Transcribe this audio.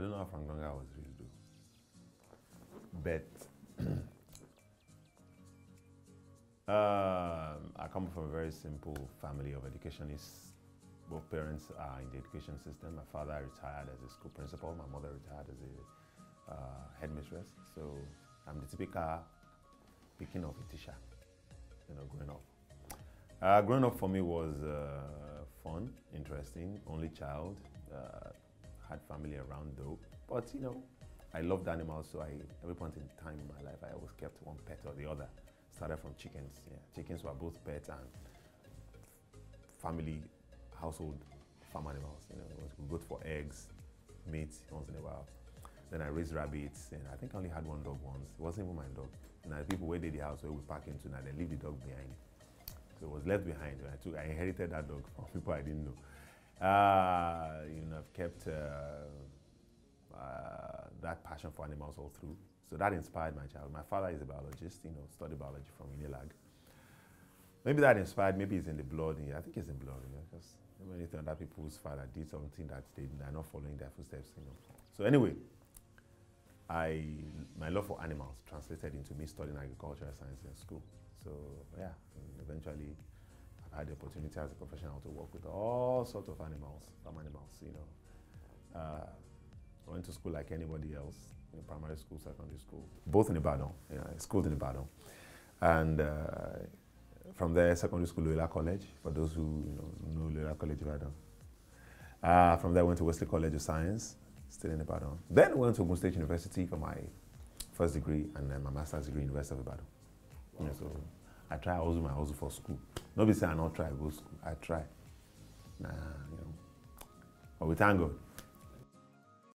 I don't know how Frank Donga was raised though. But I come from a very simple family of educationists. Both parents are in the education system. My father retired as a school principal. My mother retired as a headmistress. So I'm the typical picking of a teacher, you know, growing up. Growing up for me was fun, interesting, only child. Had family around though, but you know, I loved animals, so I, every point in time in my life, I always kept one pet or the other. Started from chickens. Yeah. Chickens were both pets and family, household, farm animals. You know, it was good for eggs, meat once in a while. Then I raised rabbits, and I think I only had one dog once. It wasn't even my dog. And the people waited the house where we pack into, now they leave the dog behind. So it was left behind. I inherited that dog from people I didn't know. You know, I've kept that passion for animals all through. So that inspired my childhood. My father is a biologist, you know, studied biology from Unilag. Maybe that inspired, maybe it's in the blood. I think it's in blood, you know, because many other people's father did something that they're not following their footsteps, you know. So anyway, my love for animals translated into me studying agricultural science in school. So yeah, and eventually I had the opportunity as a professional to work with all sorts of animals, farm animals, you know. I went to school like anybody else, you know, primary school, secondary school, both in Ibadan, you know, I schooled in Ibadan. And from there, secondary school, Loyola College, for those who know Loyola College, Ibadan. From there, I went to Wesley College of Science, still in Ibadan. Then I went to Ogun State University for my first degree and then my master's degree in the University of Ibadan. Wow. You know, so I try also my hustle for school. Nobody say I not try go to school, I try. Nah, you know, but we thank God.